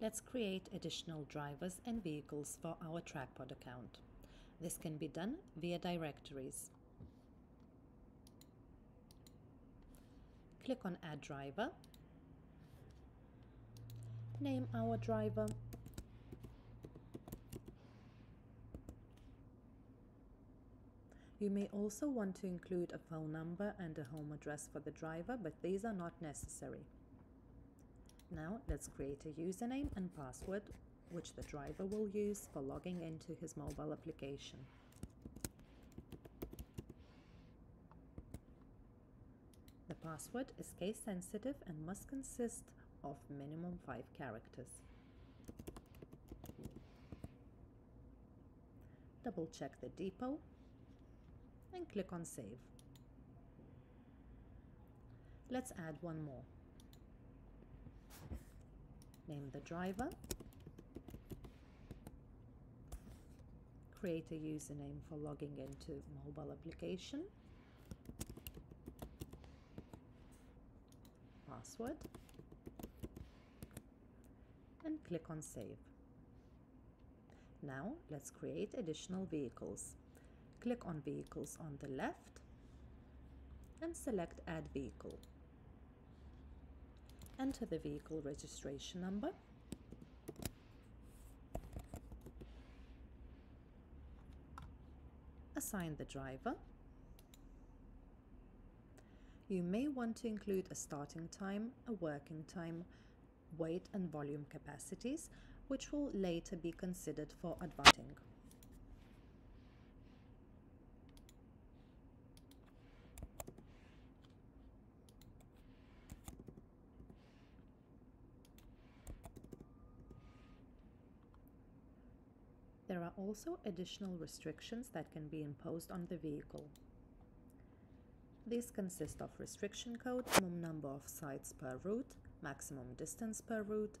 let's create additional drivers and vehicles for our Track-POD account. This can be done via directories. Click on Add Driver. Name our driver. You may also want to include a phone number and a home address for the driver, but these are not necessary. Now let's create a username and password, which the driver will use for logging into his mobile application. The password is case sensitive and must consist of minimum 5 characters. Double check the depot and click on Save. Let's add one more. Name the driver. Create a username for logging into mobile application. Password. And click on Save. Now let's create additional vehicles. Click on Vehicles on the left and select Add Vehicle. Enter the vehicle registration number . Assign the driver. You may want to include a starting time, a working time, weight and volume capacities, which will later be considered for advertising. There are also additional restrictions that can be imposed on the vehicle. These consist of restriction code, minimum number of sites per route, maximum distance per route,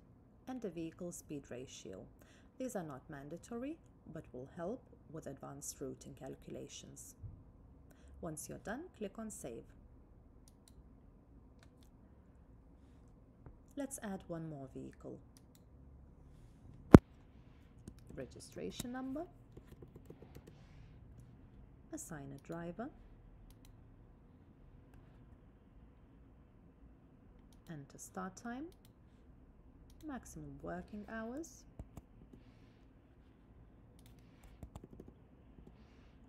and the vehicle speed ratio. These are not mandatory, but will help with advanced routing calculations. Once you're done, click on Save. Let's add one more vehicle. Registration number, assign a driver, enter start time, maximum working hours,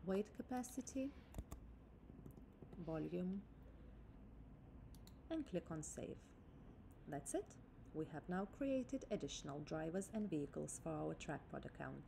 weight capacity, volume, and click on Save. That's it. We have now created additional drivers and vehicles for our Track-POD account.